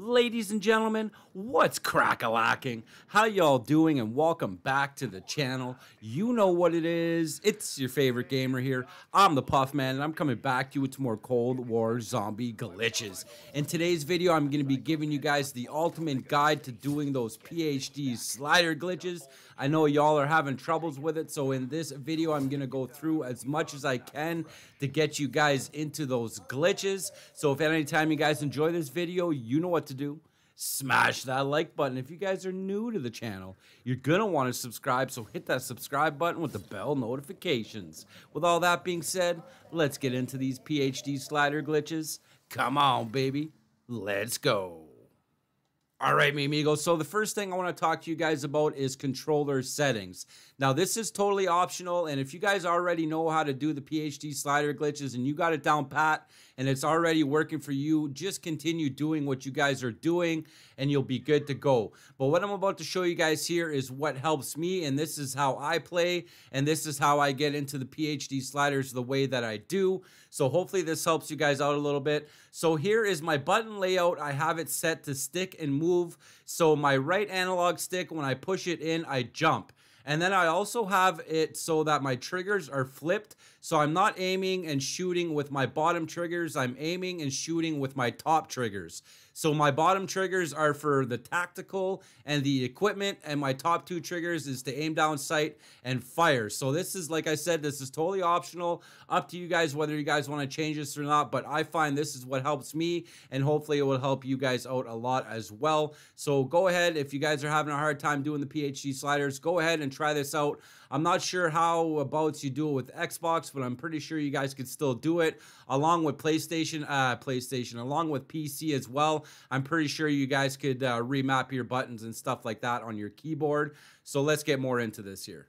Ladies and gentlemen, what's crack-a-lacking? How y'all doing? And welcome back to the channel. You know what it is. It's your favorite gamer here. I'm the Puff Man, and I'm coming back to you with some more Cold War Zombie glitches. In today's video, I'm going to be giving you guys the ultimate guide to doing those PhD Slider glitches. I know y'all are having troubles with it, so in this video, I'm going to go through as much as I can to get you guys into those glitches. So if at any time you guys enjoy this video, you know what to do. Smash that like button. If you guys are new to the channel, you're gonna want to subscribe, so hit that subscribe button with the bell notifications. With all that being said, let's get into these PhD Slider glitches. Come on, baby, let's go. Alright, mi amigos, so the first thing I want to talk to you guys about is controller settings. Now, this is totally optional, and if you guys already know how to do the PhD Slider glitches and you got it down pat and it's already working for you, just continue doing what you guys are doing and you'll be good to go. But what I'm about to show you guys here is what helps me, and this is how I play, and this is how I get into the PhD Sliders the way that I do. So hopefully this helps you guys out a little bit. So here is my button layout. I have it set to stick and move. So my right analog stick, when I push it in, I jump. And then I also have it so that my triggers are flipped. So I'm not aiming and shooting with my bottom triggers. I'm aiming and shooting with my top triggers. So my bottom triggers are for the tactical and the equipment, and my top two triggers is to aim down sight and fire. So this is, like I said, this is totally optional. Up to you guys whether you guys want to change this or not, but I find this is what helps me, and hopefully it will help you guys out a lot as well. So go ahead, if you guys are having a hard time doing the PhD Sliders, go ahead and try this out. I'm not sure how about you do it with Xbox, but I'm pretty sure you guys could still do it along with PC as well. I'm pretty sure you guys could remap your buttons and stuff like that on your keyboard. So let's get more into this here.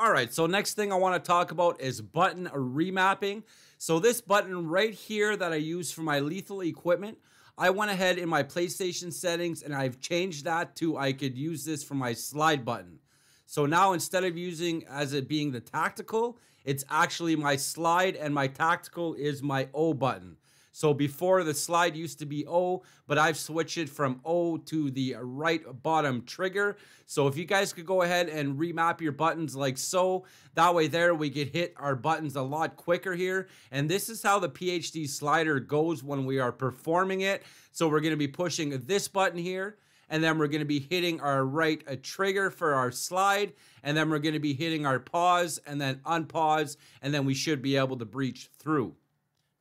Alright, so next thing I want to talk about is button remapping. So this button right here that I use for my lethal equipment, I went ahead in my PlayStation settings and I've changed that to I could use this for my slide button. So now instead of using as it being the tactical, it's actually my slide, and my tactical is my O button. So before the slide used to be O, but I've switched it from O to the right bottom trigger. So if you guys could go ahead and remap your buttons like so, that way there we could hit our buttons a lot quicker here. And this is how the PhD Slider goes when we are performing it. So we're going to be pushing this button here, and then we're going to be hitting our right trigger for our slide, and then we're going to be hitting our pause and then unpause, and then we should be able to breach through.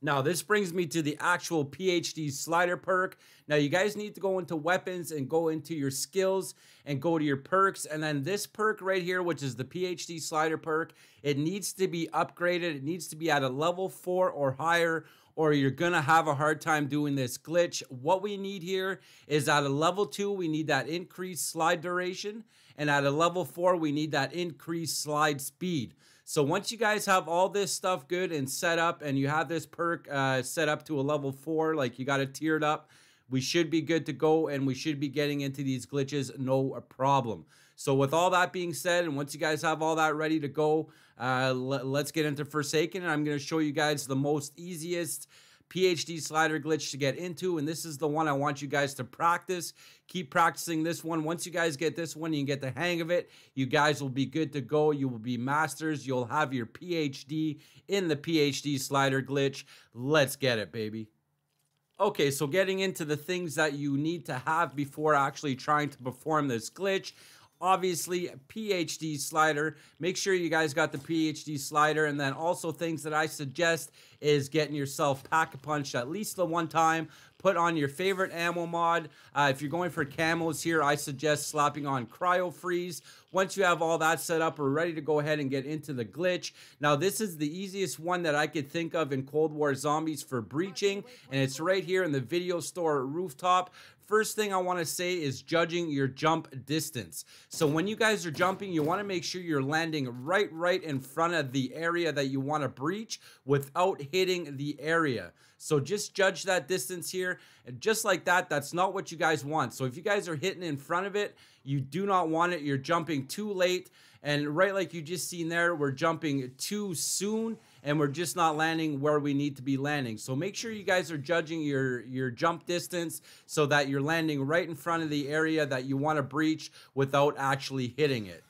Now this brings me to the actual PhD Slider perk. Now you guys need to go into weapons and go into your skills and go to your perks, and then this perk right here, which is the PhD Slider perk, it needs to be upgraded. It needs to be at a level 4 or higher, or you're gonna have a hard time doing this glitch. What we need here is at a level 2, we need that increased slide duration, and at a level 4, we need that increased slide speed. So once you guys have all this stuff good and set up, and you have this perk set up to a level 4, like you got it tiered up, we should be good to go, and we should be getting into these glitches no problem. So with all that being said, and once you guys have all that ready to go, let's get into Forsaken, and I'm going to show you guys the most easiest PhD Slider glitch to get into, and this is the one I want you guys to practice. Keep practicing this one. Once you guys get this one, you can get the hang of it. You guys will be good to go. You will be masters. You'll have your PhD in the PhD Slider glitch. Let's get it, baby. Okay, so getting into the things that you need to have before actually trying to perform this glitch. Obviously, PhD Slider. Make sure you guys got the PhD Slider. And then also things that I suggest is getting yourself pack-a-punch at least the one time. Put on your favorite ammo mod. If you're going for camos here, I suggest slapping on cryo freeze. Once you have all that set up, we're ready to go ahead and get into the glitch. Now, this is the easiest one that I could think of in Cold War Zombies for breaching, and it's right here in the video store rooftop. First thing I want to say is judging your jump distance. So when you guys are jumping, you want to make sure you're landing right in front of the area that you want to breach without hitting the area. So just judge that distance here, and just like that, that's not what you guys want. So if you guys are hitting in front of it, you do not want it. You're jumping too late, and right like you just seen there, we're jumping too soon, and we're just not landing where we need to be landing. So make sure you guys are judging your jump distance so that you're landing right in front of the area that you want to breach without actually hitting it.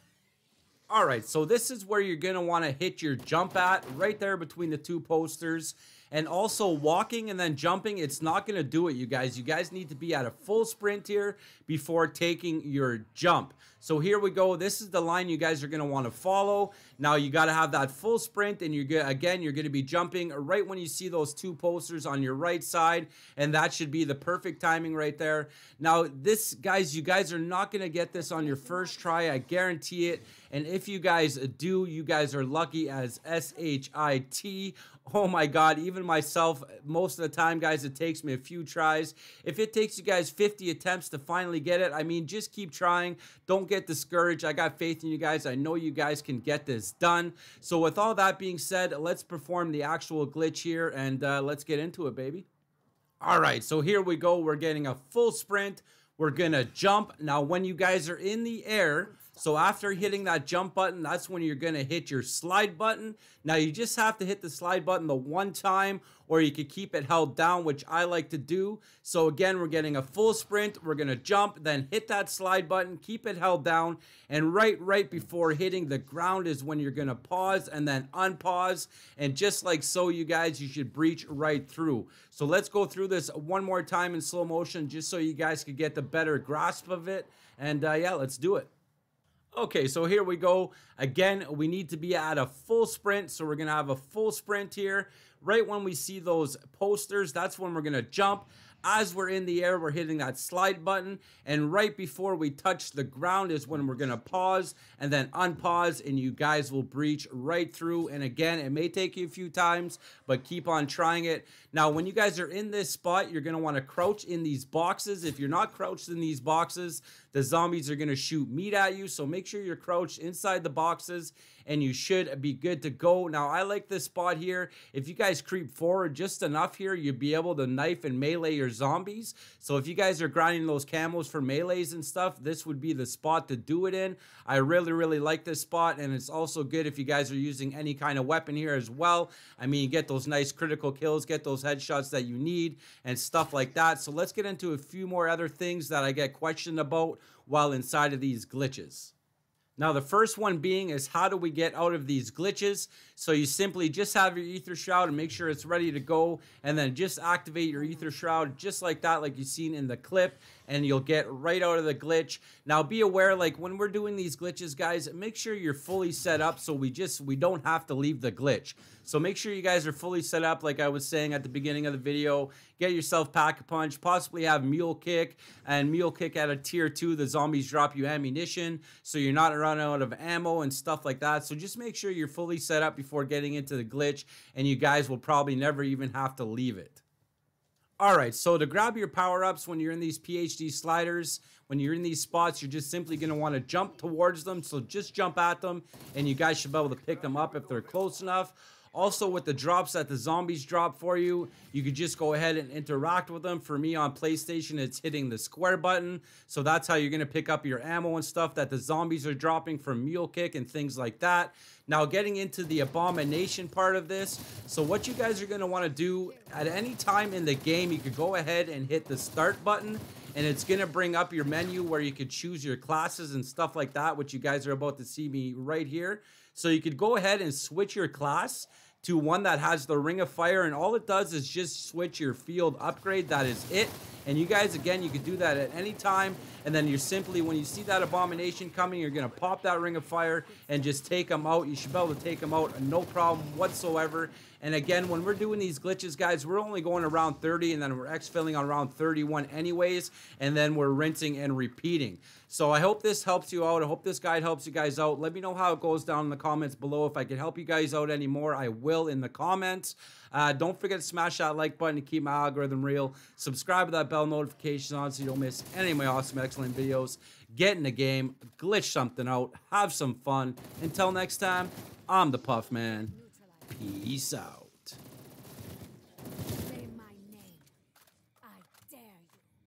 All right, so this is where you're going to want to hit your jump at, right there between the two posters. And also walking and then jumping, it's not going to do it, you guys. You guys need to be at a full sprint here before taking your jump. So here we go. This is the line you guys are going to want to follow. Now you got to have that full sprint, and you're going to be jumping right when you see those two posters on your right side, and that should be the perfect timing right there. Now this, guys, you guys are not going to get this on your first try. I guarantee it. And if you guys do, you guys are lucky as shit. Oh my God, even myself, most of the time, guys, it takes me a few tries. If it takes you guys 50 attempts to finally get it, I mean, just keep trying. Don't get discouraged. I got faith in you guys. I know you guys can get this done. So with all that being said, let's perform the actual glitch here, and let's get into it, baby. All right, so here we go. We're getting a full sprint. We're gonna jump. Now, when you guys are in the air, so after hitting that jump button, that's when you're going to hit your slide button. Now you just have to hit the slide button the one time, or you could keep it held down, which I like to do. So again, we're getting a full sprint. We're going to jump, then hit that slide button, keep it held down. And right before hitting the ground is when you're going to pause and then unpause. And just like so, you guys, you should breach right through. So let's go through this one more time in slow motion, just so you guys could get the better grasp of it. And yeah, let's do it. Okay, so here we go. Again, we need to be at a full sprint. So we're going to have a full sprint here. Right when we see those posters, that's when we're going to jump. As we're in the air, we're hitting that slide button. And right before we touch the ground is when we're going to pause and then unpause. And you guys will breach right through. And again, it may take you a few times, but keep on trying it. Now, when you guys are in this spot, you're going to want to crouch in these boxes. If you're not crouched in these boxes, the zombies are going to shoot meat at you. So make sure you're crouched inside the boxes, and you should be good to go. Now, I like this spot here. If you guys creep forward just enough here, you'll be able to knife and melee your zombies. So if you guys are grinding those camos for melees and stuff, this would be the spot to do it in. I really like this spot, and it's also good if you guys are using any kind of weapon here as well. I mean, you get those nice critical kills, get those headshots that you need and stuff like that. So let's get into a few more other things that I get questioned about while inside of these glitches. Now, the first one being is, how do we get out of these glitches? So you simply just have your ether shroud and make sure it's ready to go, and then just activate your ether shroud just like that, like you've seen in the clip, and you'll get right out of the glitch. Now, be aware, like when we're doing these glitches, guys, make sure you're fully set up so we don't have to leave the glitch. So make sure you guys are fully set up, like I was saying at the beginning of the video. Get yourself Pack-a-Punch, possibly have Mule Kick, and Mule Kick at a tier 2, the zombies drop you ammunition, so you're not run out of ammo and stuff like that. So just make sure you're fully set up before getting into the glitch, and you guys will probably never even have to leave it. All right, so to grab your power-ups when you're in these PhD sliders, when you're in these spots, you're just simply going to want to jump towards them. So just jump at them, and you guys should be able to pick them up if they're close enough. Also, with the drops that the zombies drop for you, you could just go ahead and interact with them. For me on PlayStation, it's hitting the square button. So that's how you're going to pick up your ammo and stuff that the zombies are dropping from Mule Kick and things like that. Now, getting into the abomination part of this. So what you guys are going to want to do at any time in the game, you could go ahead and hit the start button, and it's going to bring up your menu where you could choose your classes and stuff like that, which you guys are about to see me right here. So you could go ahead and switch your class to one that has the Ring of Fire, and all it does is just switch your field upgrade. That is it. And you guys, again, you could do that at any time, and then you're simply, when you see that abomination coming, you're going to pop that Ring of Fire and just take them out. You should be able to take them out, no problem whatsoever. And again, when we're doing these glitches, guys, we're only going around 30, and then we're exfilling on round 31 anyways, and then we're rinsing and repeating. So I hope this helps you out. I hope this guide helps you guys out. Let me know how it goes down in the comments below. If I can help you guys out anymore, I will in the comments. Don't forget to smash that like button to keep my algorithm real. Subscribe with that bell notification on so you don't miss any of my awesome, excellent videos. Get in the game, glitch something out, have some fun. Until next time, I'm the Puff Man. Peace out.